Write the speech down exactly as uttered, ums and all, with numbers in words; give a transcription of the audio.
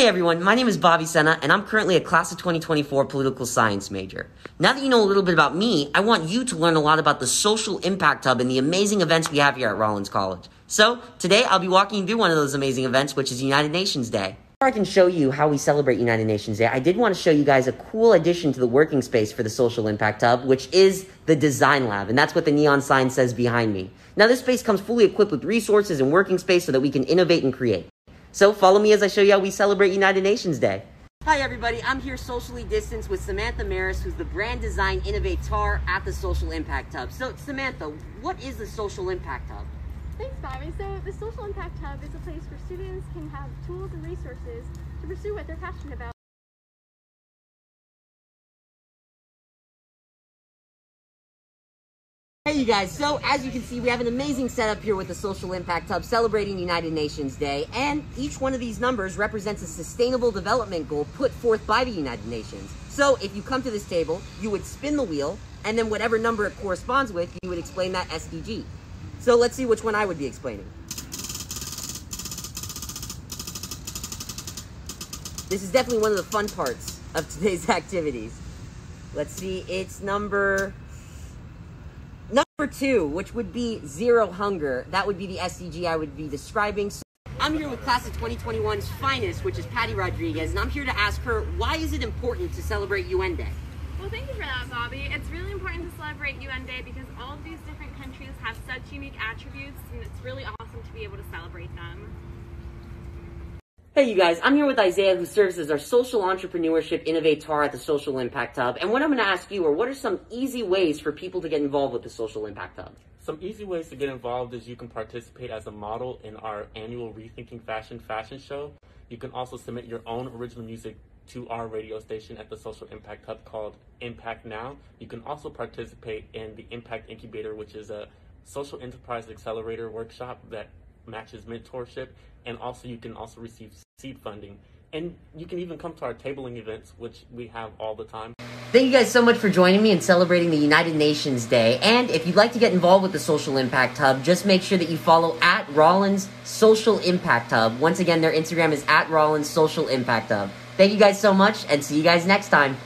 Hey everyone, my name is Bobby Senna, and I'm currently a class of twenty twenty-four political science major. Now that you know a little bit about me, I want you to learn a lot about the Social Impact Hub and the amazing events we have here at Rollins College. So today I'll be walking you through one of those amazing events, which is United Nations Day. Before I can show you how we celebrate United Nations Day, I did want to show you guys a cool addition to the working space for the Social Impact Hub, which is the Design Lab, and that's what the neon sign says behind me. Now this space comes fully equipped with resources and working space so that we can innovate and create. So follow me as I show you how we celebrate United Nations Day. Hi everybody, I'm here socially distanced with Samantha Maris, who's the brand design innovator at the Social Impact Hub. So Samantha, what is the Social Impact Hub? Thanks Bobby. So the Social Impact Hub is a place where students can have tools and resources to pursue what they're passionate about. Hey you guys, so as you can see, we have an amazing setup here with the Social Impact Hub celebrating United Nations Day, and each one of these numbers represents a sustainable development goal put forth by the United Nations. So if you come to this table, you would spin the wheel, and then whatever number it corresponds with, you would explain that S D G. So let's see which one I would be explaining. This is definitely one of the fun parts of today's activities. Let's see, it's number... Number two, which would be zero hunger. That would be the S D G I would be describing. So I'm here with class of twenty twenty-one's finest, which is Patty Rodriguez, and I'm here to ask her, why is it important to celebrate U N Day? Well, thank you for that, Bobby. It's really important to celebrate U N Day because all of these different countries have such unique attributes, and it's really awesome to be able to celebrate them. Hey you guys, I'm here with Isaiah, who serves as our social entrepreneurship innovator at the Social Impact Hub. And what I'm going to ask you are, what are some easy ways for people to get involved with the Social Impact Hub? Some easy ways to get involved is you can participate as a model in our annual Rethinking Fashion fashion show. You can also submit your own original music to our radio station at the Social Impact Hub called Impact Now. You can also participate in the Impact Incubator, which is a social enterprise accelerator workshop that matches mentorship, and also you can also receive seed funding, and you can even come to our tabling events, which we have all the time. Thank you guys so much for joining me and celebrating the United Nations Day. And if you'd like to get involved with the Social Impact Hub, just make sure that you follow at Rollins Social Impact Hub. Once again, their Instagram is at Rollins Social Impact Hub. Thank you guys so much, and see you guys next time.